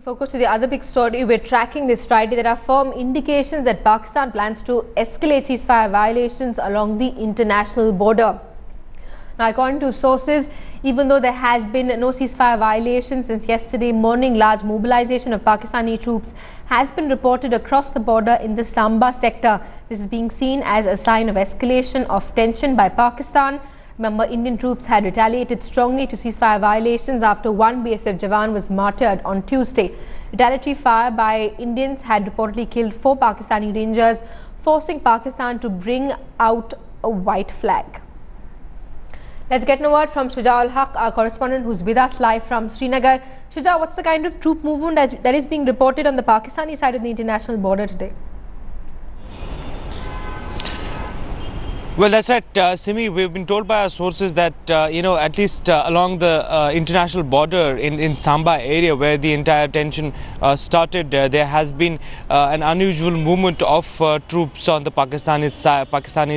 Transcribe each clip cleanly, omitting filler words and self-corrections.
Focus to the other big story we're tracking this Friday. There are firm indications that Pakistan plans to escalate ceasefire violations along the international border. Now, according to sources, even though there has been no ceasefire violation since yesterday morning, large mobilization of Pakistani troops has been reported across the border in the Samba sector. This is being seen as a sign of escalation of tension by Pakistan. Remember, Indian troops had retaliated strongly to ceasefire violations after one BSF Jawan was martyred on Tuesday. Retaliatory fire by Indians had reportedly killed 4 Pakistani rangers, forcing Pakistan to bring out a white flag. Let's get a word from Shuja al Haq, our correspondent who's with us live from Srinagar. Shuja, what's the kind of troop movement that is being reported on the Pakistani side of the international border today? Well, that's it, Simi. We've been told by our sources that, at least along the international border in Samba area where the entire tension started, there has been an unusual movement of troops on the Pakistani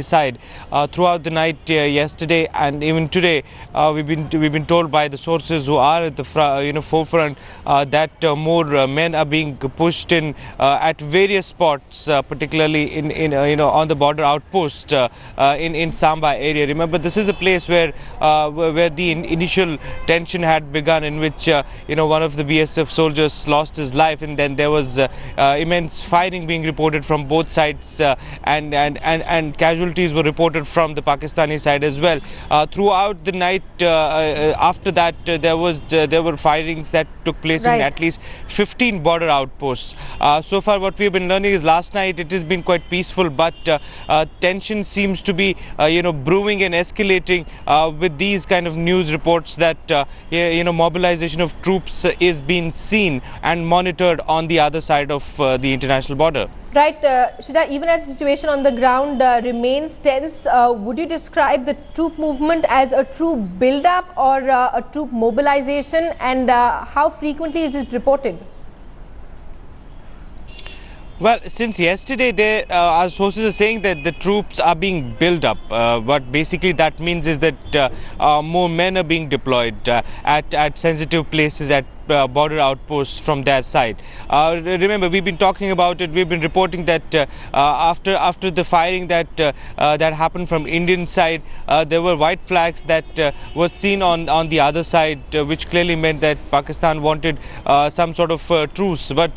side throughout the night yesterday and even today. We've been told by the sources who are at the forefront that more men are being pushed in at various spots, particularly on the border outpost. In Samba area. Remember, this is the place where the initial tension had begun, in which one of the BSF soldiers lost his life, and then there was immense firing being reported from both sides, and casualties were reported from the Pakistani side as well. Throughout the night after that, there were firings that took place in at least 15 border outposts. So far, what we've been learning is last night it has been quite peaceful, but tension seems to be brewing and escalating with these kind of news reports that mobilization of troops is being seen and monitored on the other side of the international border. Right, Shuja, even as the situation on the ground remains tense, would you describe the troop movement as a troop build-up or a troop mobilization, and how frequently is it reported? Well, since yesterday, our sources are saying that the troops are being built up. What basically that means is that more men are being deployed at sensitive places, at border outposts from their side. Remember, we've been talking about it. We've been reporting that after the firing that happened from Indian side, there were white flags that were seen on the other side, which clearly meant that Pakistan wanted some sort of truce. But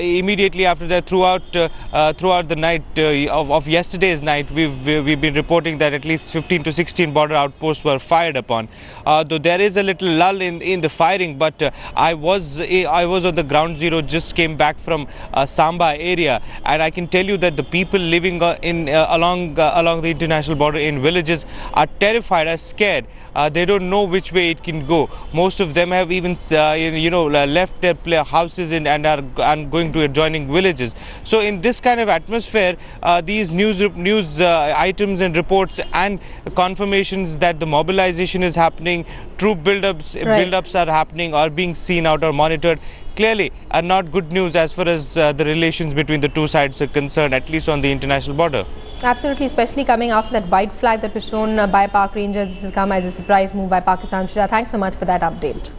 immediately after that, throughout the night of yesterday's night, we've been reporting that at least 15 to 16 border outposts were fired upon. Though there is a little lull in the firing, but I was on the ground zero, just came back from Samba area, and I can tell you that the people living along the international border in villages are terrified, are scared. They don't know which way it can go. Most of them have even left their houses and going to adjoining villages. So in this kind of atmosphere, these news items and reports and confirmations that the mobilization is happening, troop build-ups are happening, are being seen out or monitored, clearly are not good news as far as the relations between the two sides are concerned, at least on the international border. Absolutely, especially coming after that white flag that was shown by park rangers. This has come as a surprise move by Pakistan. Shuja, thanks so much for that update.